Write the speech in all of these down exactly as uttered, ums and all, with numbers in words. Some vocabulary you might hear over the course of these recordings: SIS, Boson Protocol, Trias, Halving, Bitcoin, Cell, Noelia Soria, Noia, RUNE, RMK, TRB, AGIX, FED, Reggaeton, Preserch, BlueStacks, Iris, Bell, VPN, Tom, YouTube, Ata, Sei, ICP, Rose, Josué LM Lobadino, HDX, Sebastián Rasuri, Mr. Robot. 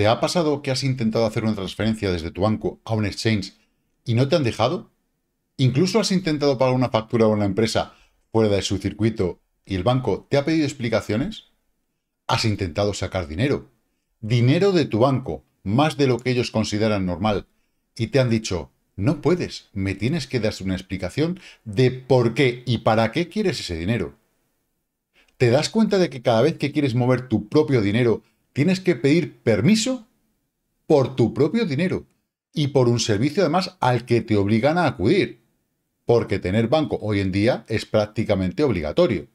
¿Te ha pasado que has intentado hacer una transferencia desde tu banco a un exchange y no te han dejado? ¿Incluso has intentado pagar una factura a una empresa fuera de su circuito y el banco te ha pedido explicaciones? ¿Has intentado sacar dinero? Dinero de tu banco, más de lo que ellos consideran normal, y te han dicho, no puedes, me tienes que dar una explicación de por qué y para qué quieres ese dinero. ¿Te das cuenta de que cada vez que quieres mover tu propio dinero, tienes que pedir permiso por tu propio dinero y por un servicio además al que te obligan a acudir? Porque tener banco hoy en día es prácticamente obligatorio.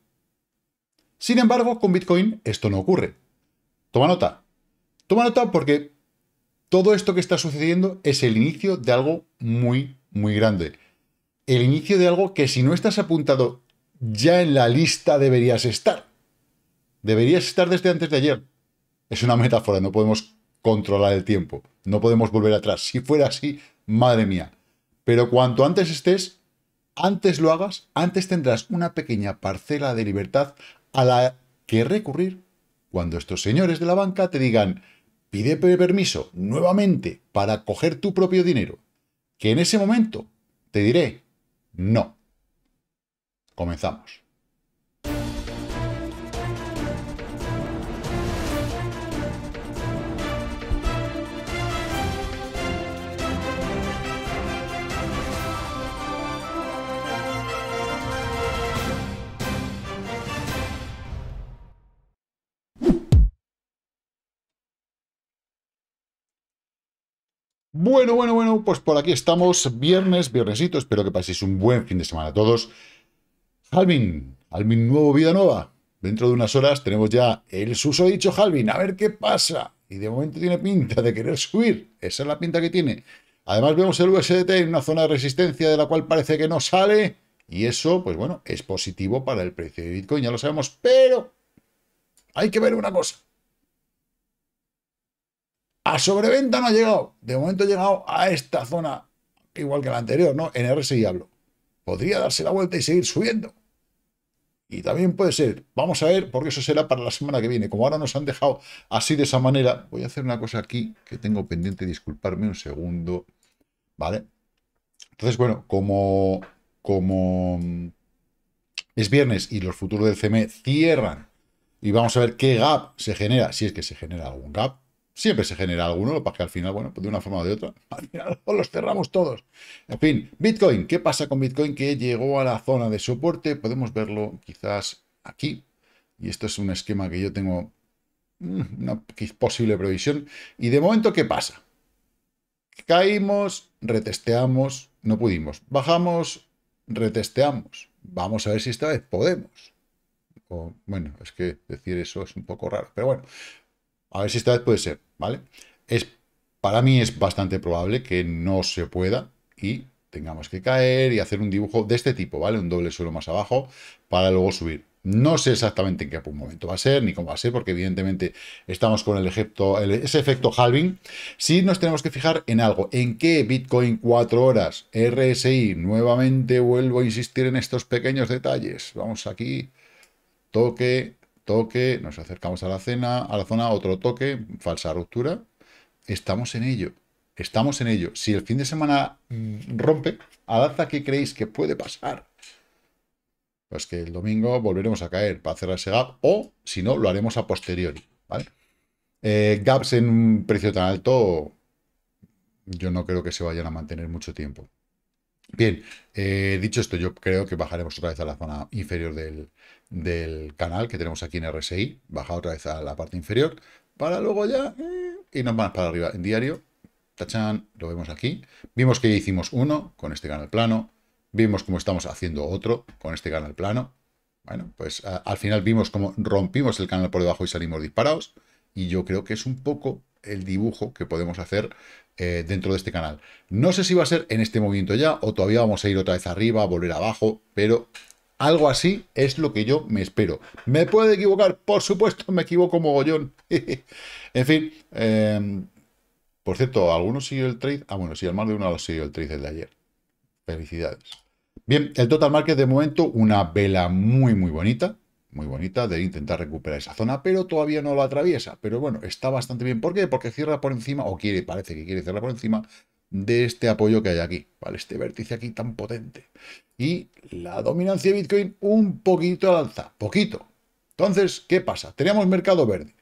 Sin embargo, con Bitcoin esto no ocurre. Toma nota. Toma nota porque todo esto que está sucediendo es el inicio de algo muy, muy grande. El inicio de algo que si no estás apuntado ya en la lista deberías estar. Deberías estar desde antes de ayer. Es una metáfora, no podemos controlar el tiempo. No podemos volver atrás. Si fuera así, madre mía. Pero cuanto antes estés, antes lo hagas, antes tendrás una pequeña parcela de libertad a la que recurrir cuando estos señores de la banca te digan pide permiso nuevamente para coger tu propio dinero, que en ese momento te diré no. Comenzamos. Bueno, bueno, bueno, pues por aquí estamos, viernes, viernesito, espero que paséis un buen fin de semana a todos. Halving, Halving nuevo, vida nueva. Dentro de unas horas tenemos ya el susodicho Halving, a ver qué pasa. Y de momento tiene pinta de querer subir, esa es la pinta que tiene. Además vemos el U S D T en una zona de resistencia de la cual parece que no sale. Y eso, pues bueno, es positivo para el precio de Bitcoin, ya lo sabemos, pero hay que ver una cosa. A sobreventa no ha llegado. De momento ha llegado a esta zona, igual que la anterior, ¿no? En R S I hablo. Podría darse la vuelta y seguir subiendo. Y también puede ser. Vamos a ver, porque eso será para la semana que viene. Como ahora nos han dejado así de esa manera, voy a hacer una cosa aquí que tengo pendiente. Disculparme un segundo. ¿Vale? Entonces, bueno, como, como es viernes y los futuros del C M E cierran, y vamos a ver qué gap se genera, si es que se genera algún gap. Siempre se genera alguno, lo que pasa que al final, bueno, pues de una forma o de otra, al final los cerramos todos. En fin, Bitcoin, ¿qué pasa con Bitcoin que llegó a la zona de soporte? Podemos verlo quizás aquí, y esto es un esquema que yo tengo una posible previsión. Y de momento, ¿qué pasa? Caímos, retesteamos, no pudimos. Bajamos, retesteamos. Vamos a ver si esta vez podemos. O, bueno, es que decir eso es un poco raro, pero bueno. A ver si esta vez puede ser, ¿vale? Es, para mí es bastante probable que no se pueda y tengamos que caer y hacer un dibujo de este tipo, ¿vale? Un doble suelo más abajo para luego subir. No sé exactamente en qué momento va a ser ni cómo va a ser, porque evidentemente estamos con el efecto, el, ese efecto halving. Sí nos tenemos que fijar en algo. ¿En qué Bitcoin cuatro horas? R S I, nuevamente vuelvo a insistir en estos pequeños detalles. Vamos aquí, toque... toque, nos acercamos a la cena, a la zona, otro toque, falsa ruptura. Estamos en ello, estamos en ello. Si el fin de semana rompe, al alza, ¿qué creéis que puede pasar? Pues que el domingo volveremos a caer para cerrar ese gap, o si no, lo haremos a posteriori, ¿vale? Eh, gaps en un precio tan alto, yo no creo que se vayan a mantener mucho tiempo. Bien, eh, dicho esto, yo creo que bajaremos otra vez a la zona inferior del, del canal que tenemos aquí en R S I, bajar otra vez a la parte inferior, para luego ya eh, irnos más para arriba en diario. Tachán, lo vemos aquí. Vimos que ya hicimos uno con este canal plano, vimos cómo estamos haciendo otro con este canal plano. Bueno, pues a, al final vimos cómo rompimos el canal por debajo y salimos disparados, y yo creo que es un poco el dibujo que podemos hacer eh, dentro de este canal. No sé si va a ser en este movimiento ya, o todavía vamos a ir otra vez arriba, volver abajo, pero algo así es lo que yo me espero. ¿Me puedo equivocar? Por supuesto, me equivoco mogollón. En fin, eh, por cierto, ¿alguno siguió el trade? Ah, bueno, sí, al más de uno lo siguió el trade del de ayer. Felicidades. Bien, el total market de momento, una vela muy, muy bonita. muy bonita de intentar recuperar esa zona, pero todavía no la atraviesa. Pero bueno, está bastante bien. ¿Por qué? Porque cierra por encima, o quiere, parece que quiere cerrar por encima de este apoyo que hay aquí, ¿vale? Este vértice aquí tan potente. Y la dominancia de Bitcoin un poquito al alza, poquito. Entonces, ¿qué pasa? Tenemos mercado verde.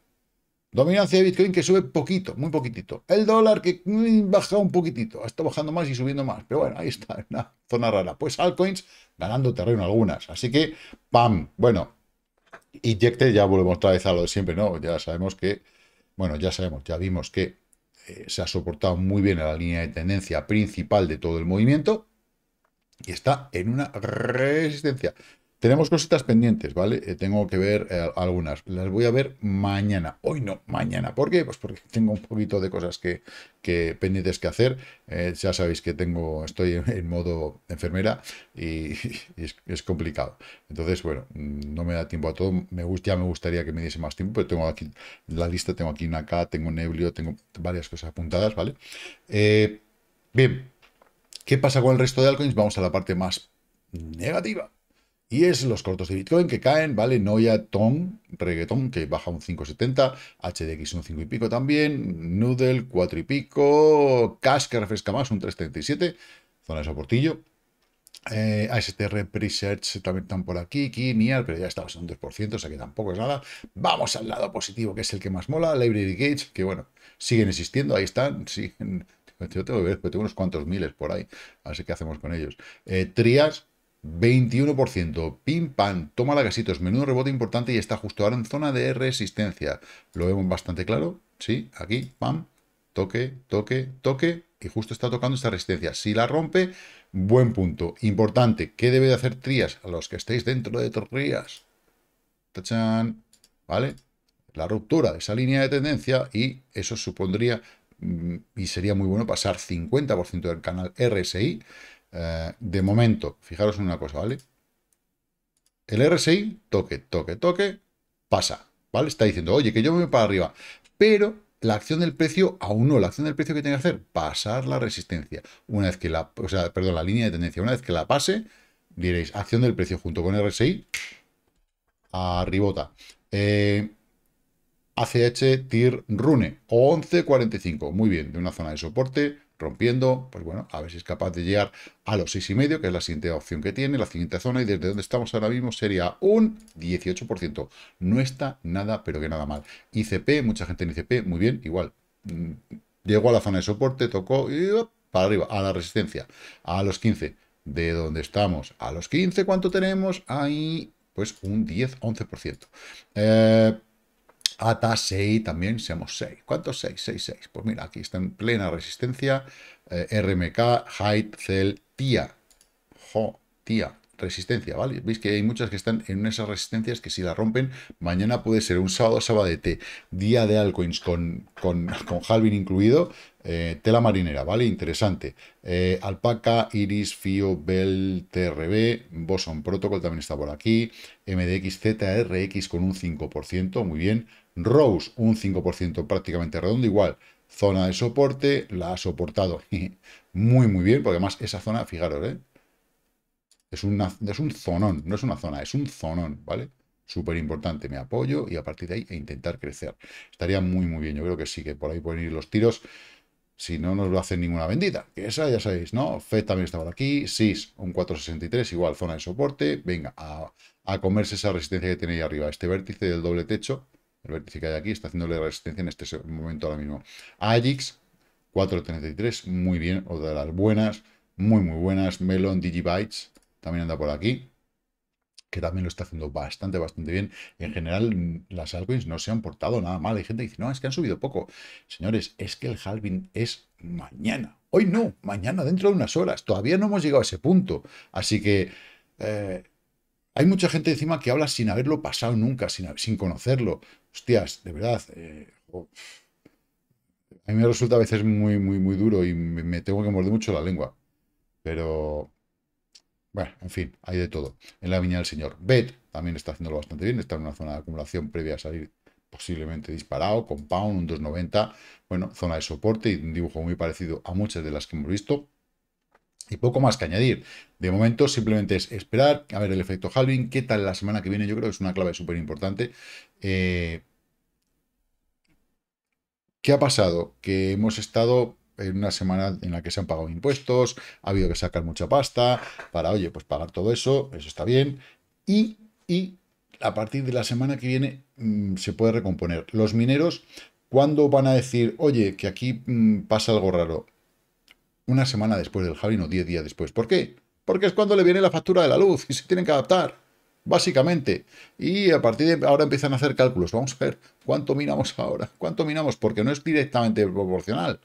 Dominancia de Bitcoin que sube poquito, muy poquitito. El dólar que baja un poquitito. Está bajando más y subiendo más. Pero bueno, ahí está, una zona rara. Pues altcoins ganando terreno algunas. Así que, ¡pam! Bueno, Inyecte, ya volvemos otra vez a lo de siempre, ¿no? Ya sabemos que... Bueno, ya sabemos, ya vimos que eh, se ha soportado muy bien a la línea de tendencia principal de todo el movimiento. Y está en una resistencia. Tenemos cositas pendientes, ¿vale? Eh, tengo que ver eh, algunas. Las voy a ver mañana. Hoy no, mañana. ¿Por qué? Pues porque tengo un poquito de cosas que, que pendientes que hacer. Eh, ya sabéis que tengo, estoy en, en modo enfermera y, y es, es complicado. Entonces, bueno, no me da tiempo a todo. Me gust, ya me gustaría que me diese más tiempo, pero tengo aquí la lista, tengo aquí una K, tengo Neblio, tengo varias cosas apuntadas, ¿vale? Eh, bien, ¿qué pasa con el resto de altcoins? Vamos a la parte más negativa. Y es los cortos de Bitcoin que caen, ¿vale? Noia, Tom, Reggaeton, que baja un cinco setenta, H D X un cinco y pico también, Noodle cuatro y pico, Cash, que refresca más, un tres treinta y siete, zona de soportillo. Eh, A S T R, Preserch también están por aquí, Kinear, pero ya está en un dos por ciento, o sea que tampoco es nada. Vamos al lado positivo, que es el que más mola, Liberty Gate, que bueno, siguen existiendo, ahí están, siguen. Yo tengo que ver, pero tengo unos cuantos miles por ahí, así que hacemos con ellos. Eh, Trias, veintiuno por ciento, pim pam, toma la gasitos, menudo rebote importante y está justo ahora en zona de resistencia. Lo vemos bastante claro, sí, aquí, pam, toque, toque, toque, y justo está tocando esta resistencia. Si la rompe, buen punto. Importante, ¿qué debe de hacer Trias? A los que estéis dentro de Trias, tachan, ¿vale? La ruptura de esa línea de tendencia y eso supondría, y sería muy bueno pasar cincuenta por ciento del canal R S I. Uh, de momento, fijaros en una cosa, ¿vale? El R S I, toque, toque, toque, pasa, ¿vale? Está diciendo, oye, que yo me voy para arriba, pero la acción del precio, aún no, la acción del precio que tiene que hacer, pasar la resistencia. Una vez que la, o sea, perdón, la línea de tendencia, una vez que la pase, diréis, acción del precio junto con R S I, arribota. Eh... A C H, T I R, RUNE, once cuarenta y cinco, muy bien, de una zona de soporte, rompiendo, pues bueno, a ver si es capaz de llegar a los seis y medio, que es la siguiente opción que tiene, la siguiente zona, y desde donde estamos ahora mismo sería un dieciocho por ciento, no está nada, pero que nada mal. I C P, mucha gente en I C P, muy bien, igual, llegó a la zona de soporte, tocó, y para arriba, a la resistencia, a los quince, de donde estamos, a los quince, ¿cuánto tenemos? Ahí, pues un diez, once por ciento. Eh... Ata, Sei, también seamos seis. ¿Cuántos seis? seis, seis. Pues mira, aquí está en plena resistencia. Eh, R M K, Height, Cell, Tia. Jo, Tia. Resistencia, ¿vale? Veis que hay muchas que están en esas resistencias que si la rompen, mañana puede ser un sábado, sábado de té. Día de altcoins con, con, con Halving incluido. Eh, tela marinera, ¿vale? Interesante. Eh, Alpaca, Iris, Fio, Bell, T R B, Boson Protocol también está por aquí. M D X, Z R X con un cinco por ciento, muy bien. Rose, un cinco por ciento prácticamente redondo, igual. Zona de soporte, la ha soportado muy, muy bien, porque además esa zona, fijaros, ¿eh? Es, una, es un zonón, no es una zona, es un zonón, ¿vale? Súper importante, me apoyo y a partir de ahí e intentar crecer. Estaría muy, muy bien, yo creo que sí, que por ahí pueden ir los tiros, si no nos lo hacen ninguna bendita, que esa ya sabéis, ¿no? F E D también estaba aquí, S I S, un cuatro sesenta y tres, igual, zona de soporte, venga, a, a comerse esa resistencia que tiene ahí arriba, este vértice del doble techo, el vértice que hay aquí, está haciéndole resistencia en este momento ahora mismo. A G I X, cuatro treinta y tres, muy bien, otra de las buenas, muy, muy buenas, Melon, Digibytes, también anda por aquí, que también lo está haciendo bastante, bastante bien. En general, las altcoins no se han portado nada mal. Hay gente que dice, no, es que han subido poco. Señores, es que el halving es mañana. Hoy no, mañana, dentro de unas horas. Todavía no hemos llegado a ese punto. Así que eh, hay mucha gente encima que habla sin haberlo pasado nunca, sin, sin conocerlo. Hostias, de verdad... Eh, oh. A mí me resulta a veces muy, muy, muy duro y me, me tengo que morder mucho la lengua. Pero... Bueno, en fin, hay de todo. En la viña del señor. B E T también está haciéndolo bastante bien. Está en una zona de acumulación previa a salir posiblemente disparado. Compound, un dos noventa. Bueno, zona de soporte y un dibujo muy parecido a muchas de las que hemos visto. Y poco más que añadir. De momento simplemente es esperar a ver el efecto halving. ¿Qué tal la semana que viene? Yo creo que es una clave súper importante. Eh, ¿Qué ha pasado? Que hemos estado en una semana en la que se han pagado impuestos, ha habido que sacar mucha pasta para, oye, pues pagar todo eso, eso está bien. Y, y a partir de la semana que viene mmm, se puede recomponer. Los mineros, ¿cuándo van a decir, oye, que aquí mmm, pasa algo raro? Una semana después del halving o diez días después. ¿Por qué? Porque es cuando le viene la factura de la luz y se tienen que adaptar, básicamente. Y a partir de ahora empiezan a hacer cálculos. Vamos a ver cuánto minamos ahora, cuánto minamos, porque no es directamente proporcional.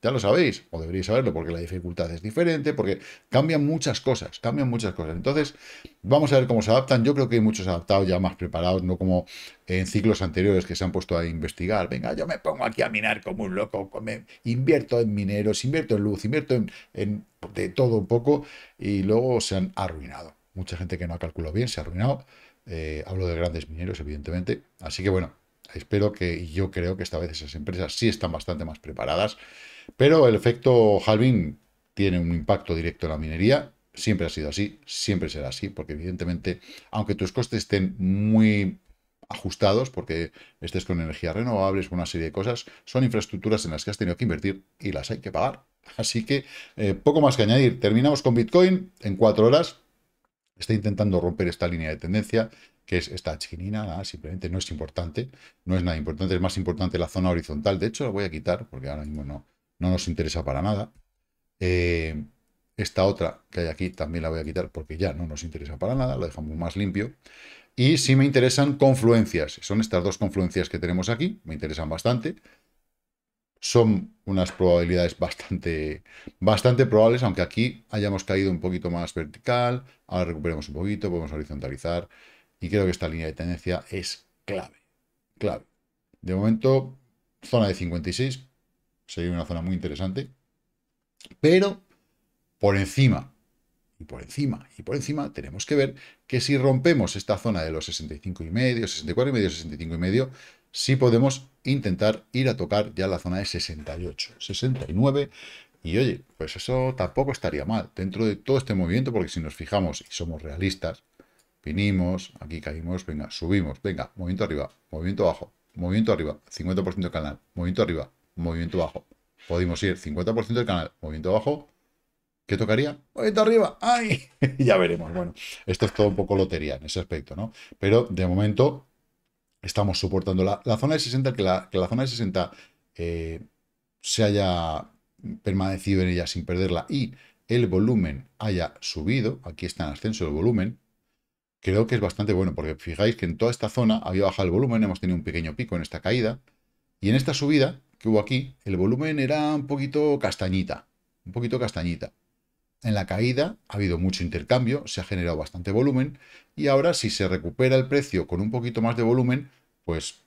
Ya lo sabéis, o deberíais saberlo, porque la dificultad es diferente, porque cambian muchas cosas, cambian muchas cosas. Entonces, vamos a ver cómo se adaptan. Yo creo que hay muchos adaptados ya más preparados, no como en ciclos anteriores que se han puesto a investigar. Venga, yo me pongo aquí a minar como un loco, me invierto en mineros, invierto en luz, invierto en, en de todo un poco, y luego se han arruinado. Mucha gente que no ha calculado bien se ha arruinado. Eh, hablo de grandes mineros, evidentemente. Así que, bueno, espero que, y yo creo que esta vez esas empresas sí están bastante más preparadas. Pero el efecto halving tiene un impacto directo en la minería. Siempre ha sido así, siempre será así, porque evidentemente, aunque tus costes estén muy ajustados, porque estés con energías renovables, una serie de cosas, son infraestructuras en las que has tenido que invertir y las hay que pagar. Así que eh, poco más que añadir. Terminamos con Bitcoin en cuatro horas. Está intentando romper esta línea de tendencia, que es esta chiquinina, nada, simplemente no es importante. No es nada importante, es más importante la zona horizontal. De hecho, la voy a quitar, porque ahora mismo no... no nos interesa para nada. Eh, esta otra que hay aquí también la voy a quitar porque ya no nos interesa para nada. La dejamos más limpio. Y sí me interesan confluencias. Son estas dos confluencias que tenemos aquí. Me interesan bastante. Son unas probabilidades bastante, bastante probables, aunque aquí hayamos caído un poquito más vertical. Ahora recuperamos un poquito, podemos horizontalizar. Y creo que esta línea de tendencia es clave. Clave. De momento, zona de cincuenta y seis. Sería una zona muy interesante, pero por encima, y por encima, y por encima, tenemos que ver que si rompemos esta zona de los sesenta y cinco y medio, sesenta y cuatro y medio, sesenta y cinco y medio, sí podemos intentar ir a tocar ya la zona de sesenta y ocho, sesenta y nueve, y oye, pues eso tampoco estaría mal dentro de todo este movimiento, porque si nos fijamos y somos realistas, vinimos, aquí caímos, venga, subimos, venga, movimiento arriba, movimiento abajo, movimiento arriba, cincuenta por ciento del canal, movimiento arriba, movimiento bajo. Podemos ir cincuenta por ciento del canal, movimiento bajo. ¿Qué tocaría? Movimiento arriba. ¡Ay! Ya veremos. Bueno, esto es todo un poco lotería en ese aspecto, ¿no? Pero de momento estamos soportando la, la zona de sesenta, que la, que la zona de sesenta eh, se haya permanecido en ella sin perderla y el volumen haya subido. Aquí está en ascenso el volumen. Creo que es bastante bueno porque fijáis que en toda esta zona había bajado el volumen, hemos tenido un pequeño pico en esta caída y en esta subida que hubo aquí, el volumen era un poquito castañita, un poquito castañita. En la caída ha habido mucho intercambio, se ha generado bastante volumen, y ahora si se recupera el precio con un poquito más de volumen, pues,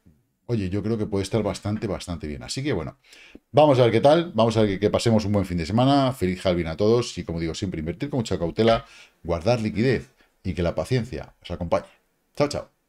oye, yo creo que puede estar bastante, bastante bien. Así que, bueno, vamos a ver qué tal, vamos a ver que, que pasemos un buen fin de semana, feliz halving a todos, y como digo, siempre invertir con mucha cautela, guardar liquidez, y que la paciencia os acompañe. Chao, chao.